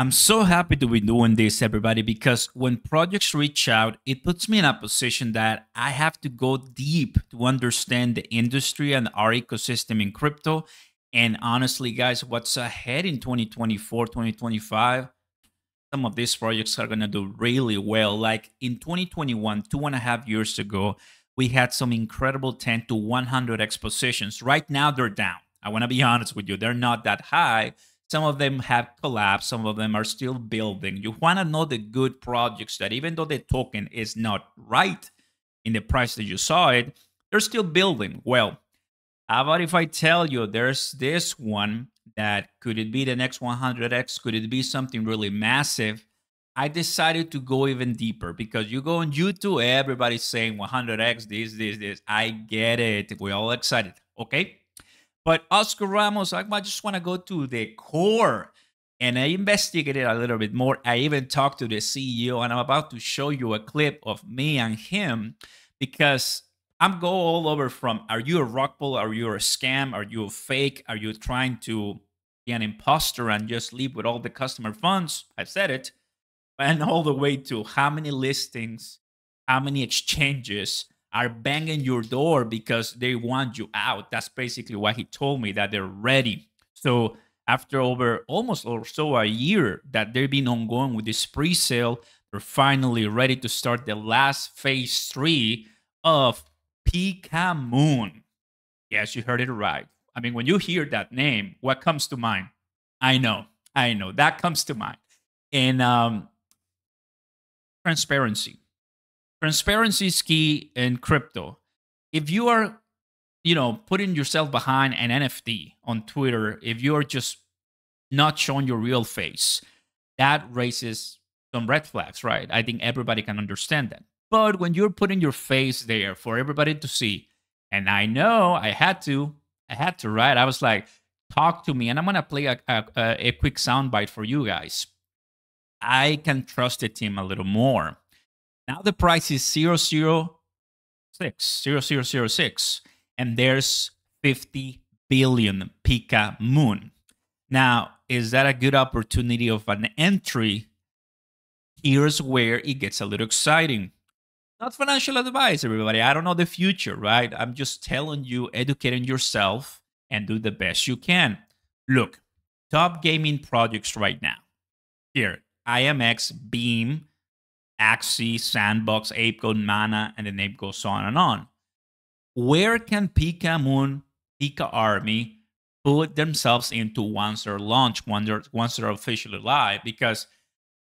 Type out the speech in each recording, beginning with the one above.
I'm so happy to be doing this, everybody, because when projects reach out, it puts me in a position that I have to go deep to understand the industry and our ecosystem in crypto. And honestly, guys, what's ahead in 2024, 2025, some of these projects are going to do really well. Like in 2021, 2.5 years ago, we had some incredible 10 to 100x positions. Right now, they're down. I want to be honest with you. They're not that high. Some of them have collapsed. Some of them are still building. You want to know the good projects that even though the token is not right in the price that you saw it, they're still building. Well, how about if I tell you there's this one that could it be the next 100x? Could it be something really massive? I decided to go even deeper because you go on YouTube, everybody's saying 100x, this. I get it. We're all excited, okay? But Oscar Ramos, I just want to go to the core. And I investigated a little bit more. I even talked to the CEO, and I'm about to show you a clip of me and him because I'm going all over from, are you a rock pool? Are you a scam? Are you a fake? Are you trying to be an imposter and just leave with all the customer funds? I said it. And all the way to how many listings, how many exchanges are banging your door because they want you out. That's basically what he told me, that they're ready. So after over almost or so a year that they've been ongoing with this pre-sale, they're finally ready to start the last phase 3 of Pikamoon. Yes, you heard it right. I mean, when you hear that name, what comes to mind? I know. That comes to mind. And transparency. Transparency is key in crypto. If you are, putting yourself behind an NFT on Twitter, if you're just not showing your real face, that raises some red flags, right? I think everybody can understand that. But when you're putting your face there for everybody to see, and I know I had to, right? I was like, talk to me, and I'm going to play a quick soundbite for you guys. I can trust the team a little more. Now the price is 0.006, and there's 50 billion Pikamoon. Now, is that a good opportunity of an entry? Here's where it gets a little exciting. Not financial advice, everybody. I don't know the future, right? I'm just telling you, educating yourself and do the best you can. Look, top gaming projects right now. Here, IMX, Beam, Axie, Sandbox, ApeCoin, Mana, and the name goes on and on. Where can Pikamoon, Pika Army put themselves into once they're launched, once they're officially live? Because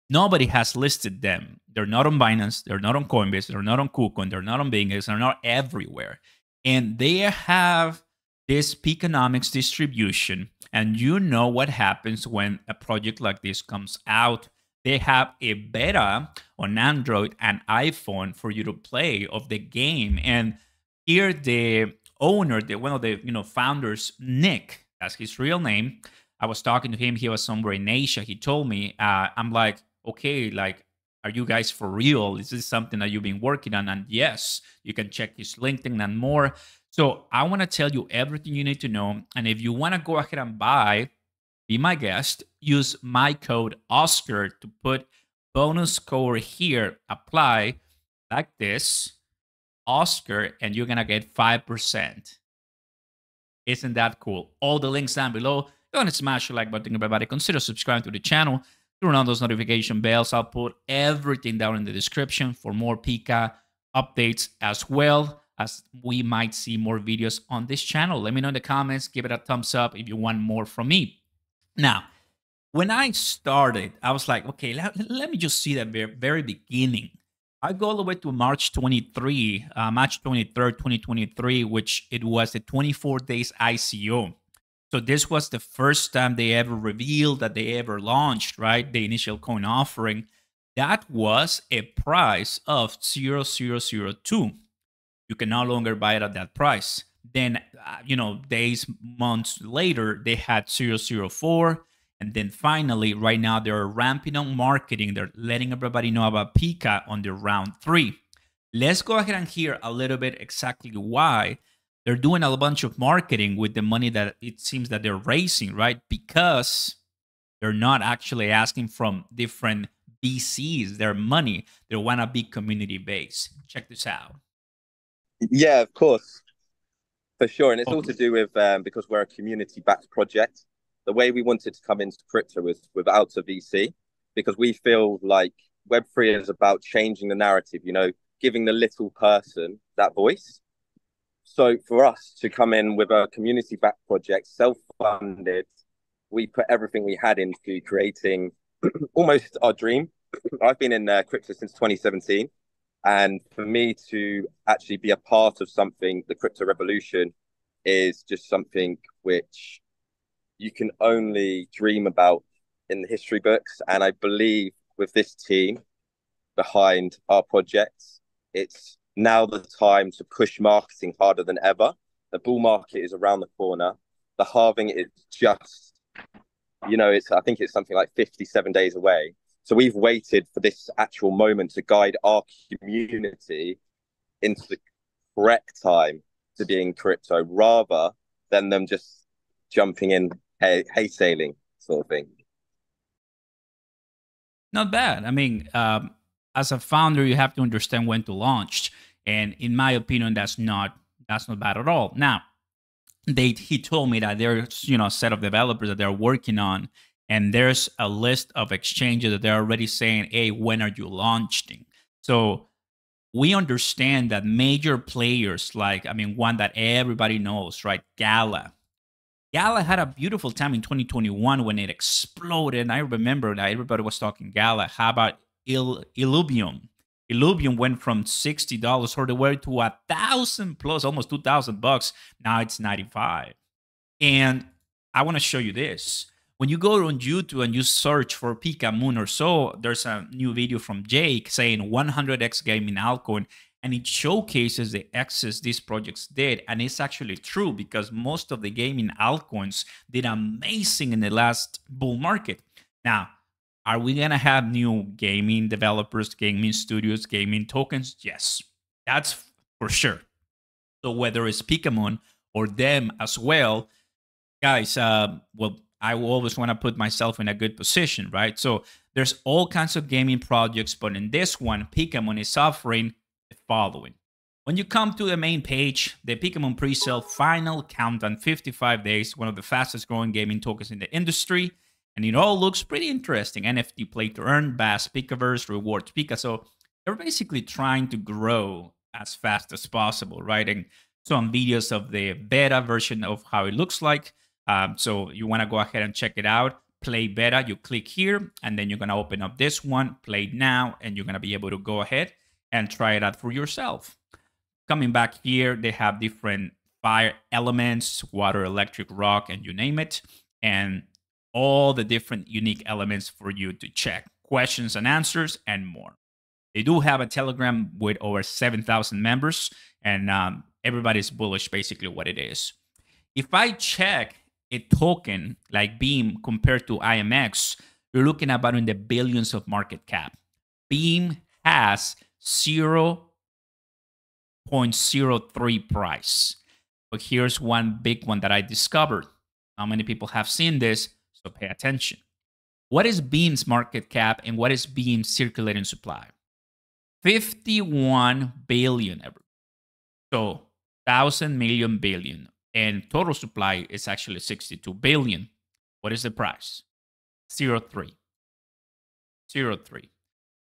nobody has listed them. They're not on Binance. They're not on Coinbase. They're not on KuCoin. They're not on BingX. They're not everywhere. And they have this Pikanomics distribution. And you know what happens when a project like this comes out. They have a beta on Android and iPhone for you to play of the game. And here the owner, one of the founders, Nick, that's his real name, I was talking to him. He was somewhere in Asia. He told me, I'm like, okay, like, are you guys for real? Is this something that you've been working on? And yes, you can check his LinkedIn and more. So I want to tell you everything you need to know. And if you want to go ahead and buy, be my guest, use my code Oscar to put bonus code here, apply like this, Oscar, and you're going to get 5%. Isn't that cool? All the links down below. Go and smash the like button, everybody. Consider subscribing to the channel. Turn on those notification bells. I'll put everything down in the description for more Pika updates, as well as we might see more videos on this channel. Let me know in the comments. Give it a thumbs up if you want more from me. Now, when I started, I was like, okay, let me just see that very beginning. I go all the way to March 23rd, 2023, which it was the 24 days ICO. So this was the first time they ever revealed that they ever launched, right? The initial coin offering. That was a price of 0.002. You can no longer buy it at that price. Then, days, months later, they had 0.04. And then finally, right now, they're ramping on marketing. They're letting everybody know about Pika on the round 3. Let's go ahead and hear a little bit exactly why they're doing a bunch of marketing with the money that it seems that they're raising, right? Because They're not actually asking from different VCs their money. They want to be community-based. Check this out. Yeah, of course. For sure. And it's all to do with, because we're a community-backed project, the way we wanted to come into crypto was without a VC, because we feel like Web3 is about changing the narrative, you know, giving the little person that voice. So for us to come in with a community-backed project, self-funded, we put everything we had into creating almost our dream. I've been in crypto since 2017. And for me to actually be a part of something, the crypto revolution, is just something which you can only dream about in the history books. And I believe with this team behind our projects, it's now the time to push marketing harder than ever. The bull market is around the corner. The halving is just, you know, I think it's something like 57 days away. So we've waited for this actual moment to guide our community into the correct time to be in crypto, rather than them just jumping in hay sailing sort of thing. Not bad. I mean, as a founder, you have to understand when to launch. And in my opinion, that's not bad at all. Now, he told me that there's, you know, a set of developers that they're working on. And there's a list of exchanges that they're already saying, hey, when are you launching? So we understand that major players like, I mean, one that everybody knows, right? Gala. Gala had a beautiful time in 2021 when it exploded. And I remember that everybody was talking Gala. How about Illuvium? Illuvium went from $60 all the way to $1,000 plus, almost $2,000. Now it's 95. And I want to show you this. When you go on YouTube and you search for Pikamoon or so, there's a new video from Jake saying 100x gaming altcoin, and it showcases the excess these projects did. And it's actually true, because most of the gaming altcoins did amazing in the last bull market. Now, are we going to have new gaming developers, gaming studios, gaming tokens? Yes, that's for sure. So whether it's Pikamoon or them as well, guys, well, I will always want to put myself in a good position, right? So there's all kinds of gaming projects, but in this one, Pikamoon is offering the following. When you come to the main page, the Pikamoon pre-sale final countdown, 55 days, one of the fastest growing gaming tokens in the industry. And it all looks pretty interesting. NFT, play to earn, Bass, Pikaverse, rewards, Pika. So they're basically trying to grow as fast as possible, right? And some videos of the beta version of how it looks like. So you want to go ahead and check it out. Play beta, you click here, and then you're going to open up this one, play now, and you're going to be able to go ahead and try it out for yourself. Coming back here, they have different fire elements, water, electric, rock, and you name it, and all the different unique elements for you to check, questions and answers, and more. They do have a Telegram with over 7,000 members, and everybody's bullish, basically what it is. If I check a token like Beam compared to IMX, you're looking about in the billions of market cap. Beam has 0.03 price. But here's one big one that I discovered. How many people have seen this? So pay attention. What is Beam's market cap and what is Beam's circulating supply? 51 billion. So 1,000 million billion. And total supply is actually 62 billion. What is the price? 0.3.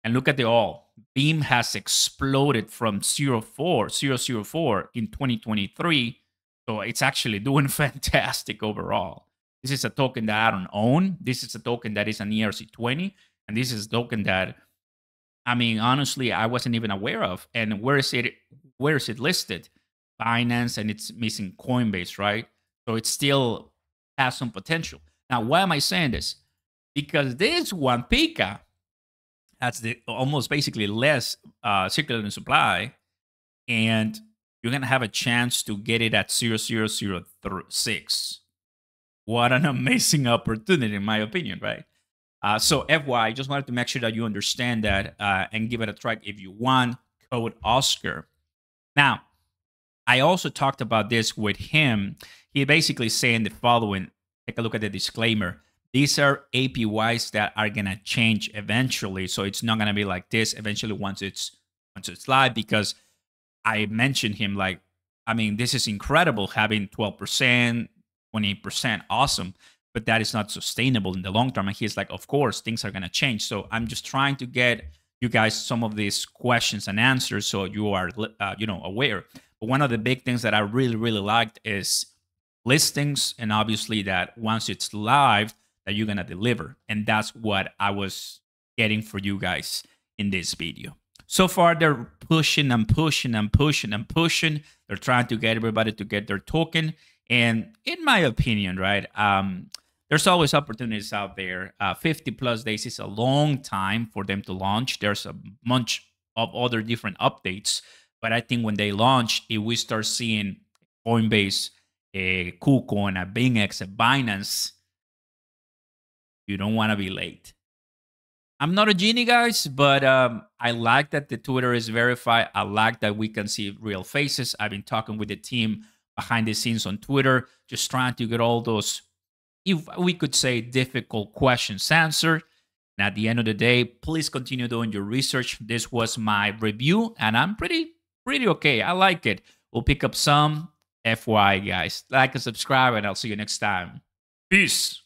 And look at the all. Beam has exploded from 0.04 in 2023. So it's actually doing fantastic overall. This is a token that I don't own. This is a token that is an ERC20. And this is a token that, I mean, honestly, I wasn't even aware of. And where is it listed? Binance, and it's missing Coinbase, right? So it still has some potential. Now, why am I saying this? Because this one, Pika, has the almost basically less circulating supply, and you're going to have a chance to get it at 0.006. What an amazing opportunity, in my opinion, right? So FY, I just wanted to make sure that you understand that and give it a try if you want. Code Oscar. Now, I also talked about this with him. He basically saying the following. Take a look at the disclaimer. These are APYs that are gonna change eventually. So it's not gonna be like this eventually once it's live, because I mentioned him like, I mean, this is incredible having 12%, 28%, awesome. But that is not sustainable in the long term. And he's like, of course, things are gonna change. So I'm just trying to get you guys some of these questions and answers so you are, you know, aware. But one of the big things that I really, really liked is listings, and obviously that once it's live, that you're gonna deliver. And that's what I was getting for you guys in this video. So far, they're pushing and pushing and pushing and pushing. They're trying to get everybody to get their token. And in my opinion, right, there's always opportunities out there. 50 plus days is a long time for them to launch. There's a bunch of other different updates. But I think when they launch, if we start seeing Coinbase, a KuCoin, a BingX, a Binance, you don't want to be late. I'm not a genie, guys, but I like that the Twitter is verified. I like that we can see real faces. I've been talking with the team behind the scenes on Twitter, just trying to get all those, if we could say, difficult questions answered. And at the end of the day, please continue doing your research. This was my review, and I'm pretty okay. I like it. We'll pick up some. FYI, guys. Like and subscribe, and I'll see you next time. Peace.